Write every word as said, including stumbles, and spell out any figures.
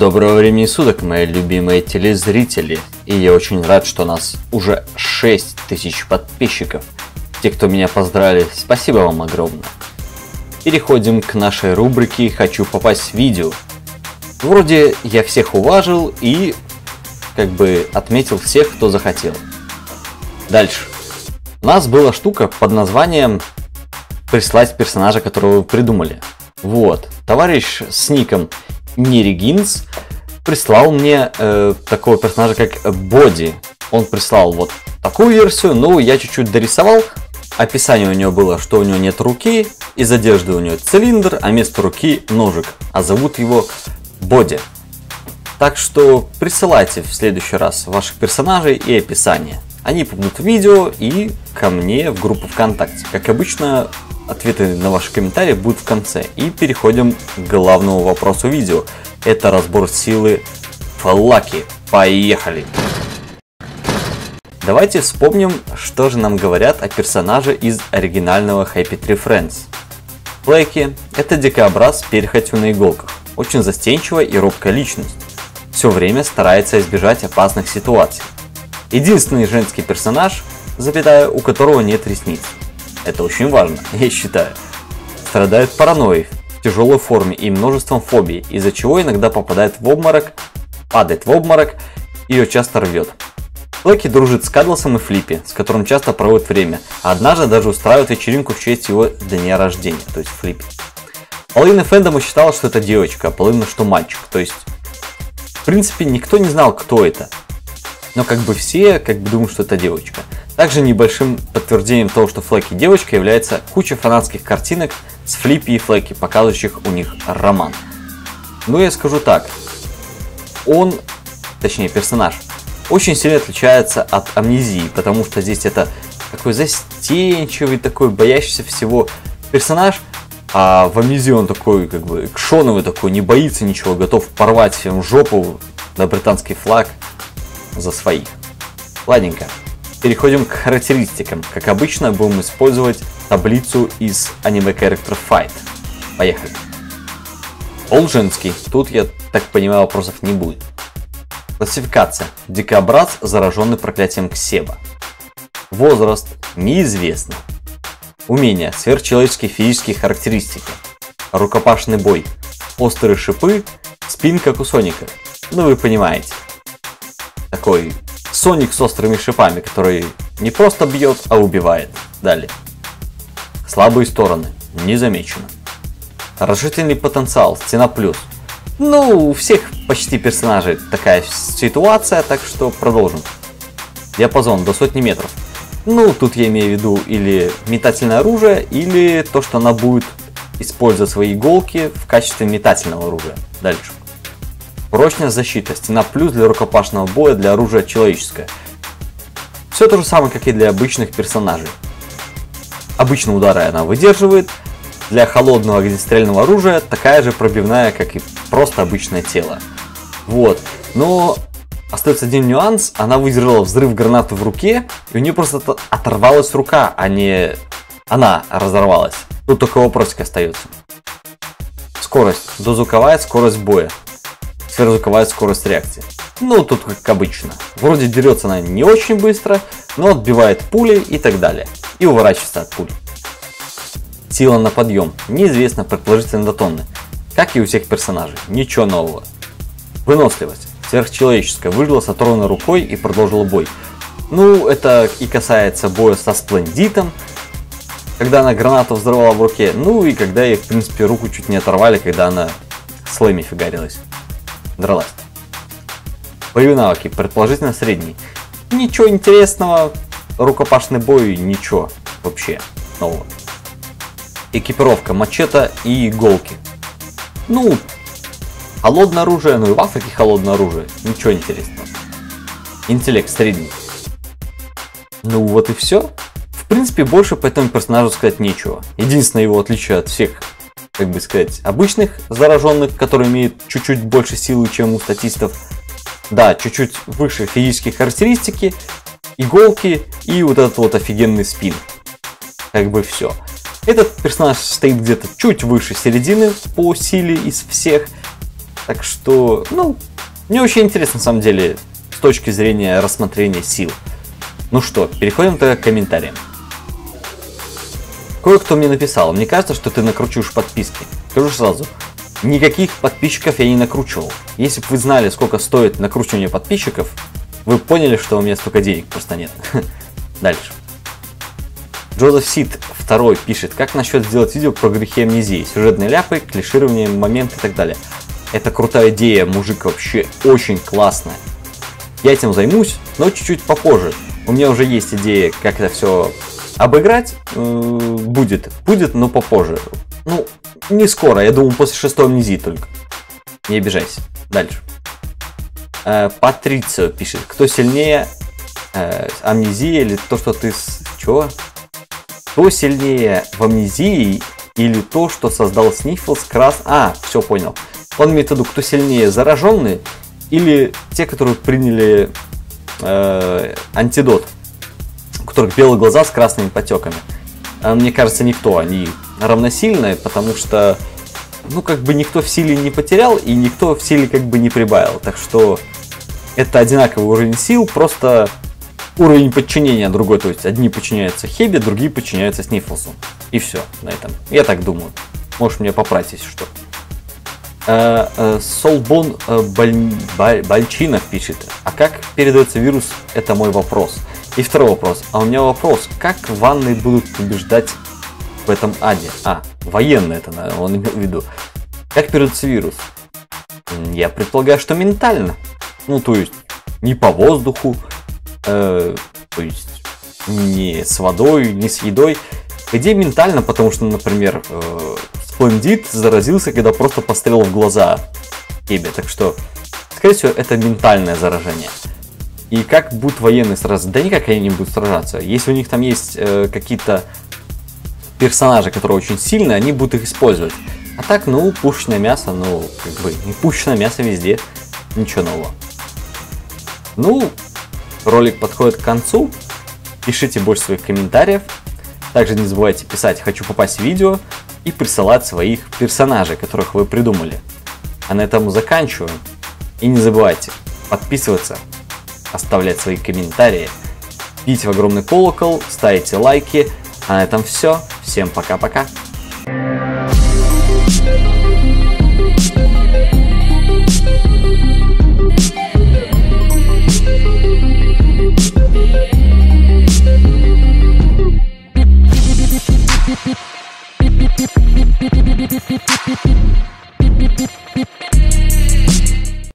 Доброго времени суток, мои любимые телезрители, и я очень рад, что у нас уже шесть тысяч подписчиков. Те, кто меня поздравили, спасибо вам огромное. Переходим к нашей рубрике «Хочу попасть в видео». Вроде я всех уважил и как бы отметил всех, кто захотел. Дальше. У нас была штука под названием «Прислать персонажа, которого вы придумали». Вот, товарищ с ником Нерегинс прислал мне э, такого персонажа, как Боди. Он прислал вот такую версию, но я чуть-чуть дорисовал. Описание у него было, что у него нет руки, из одежды у него цилиндр, а вместо руки ножик, а зовут его Боди. Так что присылайте в следующий раз ваших персонажей и описание. Они попадут в видео и ко мне в группу ВКонтакте. Как обычно, ответы на ваши комментарии будут в конце. И переходим к главному вопросу видео. Это разбор силы Флэки. Поехали! Давайте вспомним, что же нам говорят о персонаже из оригинального Happy Tree Friends. Флэки – это дикобраз с перхотью на иголках. Очень застенчивая и робкая личность. Все время старается избежать опасных ситуаций. Единственный женский персонаж, запятая, у которого нет ресниц. Это очень важно, я считаю. Страдает паранойей, в тяжелой форме и множеством фобий, из-за чего иногда попадает в обморок, падает в обморок, ее часто рвет. Флэки дружит с Кадласом и Флиппи, с которым часто проводит время, а однажды даже устраивает вечеринку в честь его дня рождения, то есть Флиппи. Половина фэндома считала, что это девочка, а половина, что мальчик, то есть в принципе никто не знал, кто это. Но как бы все как бы думают, что это девочка. Также небольшим подтверждением того, что Флэки девочка, является куча фанатских картинок с Флиппи и Флэки, показывающих у них роман. Но я скажу так, он, точнее персонаж, очень сильно отличается от Амнезии, потому что здесь это такой застенчивый, такой боящийся всего персонаж, а в Амнезии он такой как бы экшоновый, такой не боится ничего, готов порвать всем жопу на британский флаг за своих. Ладненько, переходим к характеристикам. Как обычно, будем использовать таблицу из Anime Character Fight. Поехали. Пол женский, тут, я так понимаю, вопросов не будет. Классификация. Дикобраз, зараженный проклятием Ксеба. Возраст неизвестно. Умения. Сверхчеловеческие физические характеристики. Рукопашный бой. Острые шипы. Спинка кусоника. Ну вы понимаете. Такой Соник с острыми шипами, который не просто бьет, а убивает. Далее. Слабые стороны. Не замечено. Разрушительный потенциал. Стена плюс. Ну, у всех почти персонажей такая ситуация, так что продолжим. Диапазон до сотни метров. Ну, тут я имею в виду или метательное оружие, или то, что она будет использовать свои иголки в качестве метательного оружия. Дальше. Прочная защита, стена плюс для рукопашного боя, для оружия человеческое. Все то же самое, как и для обычных персонажей. Обычные удары она выдерживает. Для холодного огнестрельного оружия такая же пробивная, как и просто обычное тело. Вот. Но остается один нюанс. Она выдержала взрыв гранаты в руке, и у нее просто оторвалась рука, а не она разорвалась. Тут только вопросик остается. Скорость. Дозвуковая скорость боя. Сверхзвуковая скорость реакции. Ну, тут как обычно. Вроде дерется она не очень быстро, но отбивает пули и так далее. И уворачивается от пули. Сила на подъем. Неизвестно, предположительно до тонны. Как и у всех персонажей. Ничего нового. Выносливость. Сверхчеловеческая. Выжила с оторванной рукой и продолжила бой. Ну, это и касается боя со Сплендитом. Когда она гранату взорвала в руке. Ну, и когда ей, в принципе, руку чуть не оторвали, когда она с Лэми фигарилась. Дралась. Боевые навыки, предположительно средний. Ничего интересного, рукопашный бой, ничего вообще нового. Экипировка, мачете и иголки. Ну, холодное оружие, ну и в Африке холодное оружие, ничего интересного. Интеллект средний. Ну вот и все. В принципе, больше по этому персонажу сказать нечего. Единственное его отличие от всех, как бы сказать, обычных зараженных, которые имеют чуть-чуть больше силы, чем у статистов. Да, чуть-чуть выше физические характеристики, иголки и вот этот вот офигенный спин. Как бы все. Этот персонаж стоит где-то чуть выше середины по силе из всех. Так что, ну, мне очень интересно, на самом деле, с точки зрения рассмотрения сил. Ну что, переходим тогда к комментариям. Кое-кто мне написал: мне кажется, что ты накручиваешь подписки. Скажу сразу, никаких подписчиков я не накручивал. Если бы вы знали, сколько стоит накручивание подписчиков, вы поняли, что у меня столько денег просто нет. Дальше. Джозеф Сид два пишет: как насчет сделать видео про грехи амнезии, сюжетные ляпы, клиширование, моменты и так далее. Это крутая идея, мужик, вообще очень классная. Я этим займусь, но чуть-чуть попозже. У меня уже есть идея, как это все обыграть. Будет, будет, но попозже. Ну, не скоро, я думаю, после шестой амнезии только. Не обижайся. Дальше. Патрицио пишет: кто сильнее, амнезия или то, что ты... Чего? Кто сильнее в амнезии или то, что создал Снифлс, Крас... А, все понял. Он имеет в виду, кто сильнее, зараженные или те, которые приняли э, антидот, у которых белые глаза с красными потеками. А мне кажется, никто, они равносильные, потому что, ну, как бы никто в силе не потерял и никто в силе как бы не прибавил. Так что это одинаковый уровень сил, просто... Уровень подчинения другой, то есть одни подчиняются Хебе, другие подчиняются Снифлсу. И все на этом. Я так думаю. Может, мне поправить, если что. А, а, Солбон Баль... Баль... Бальчина пишет: а как передается вирус, это мой вопрос. И второй вопрос. А у меня вопрос: как ванны будут побеждать в этом аде? А, военные это, наверное, он имел в виду. Как передается вирус? Я предполагаю, что ментально. Ну, то есть не по воздуху, Э, то есть не с водой, не с едой. Где ментально, потому что, например, э, Сплендит заразился, когда просто пострелил в глаза тебе. Так что, скорее всего, это ментальное заражение. И как будут военные сразу? Да никак они не будут сражаться. Если у них там есть э, какие-то персонажи, которые очень сильные, они будут их использовать. А так, ну, пушечное мясо, ну, как бы, не пушечное мясо везде. Ничего нового. Ну... Ролик подходит к концу. Пишите больше своих комментариев. Также не забывайте писать «хочу попасть в видео» и присылать своих персонажей, которых вы придумали. А на этом заканчиваю. И не забывайте подписываться, оставлять свои комментарии, бить в огромный колокол, ставите лайки. А на этом все. Всем пока-пока.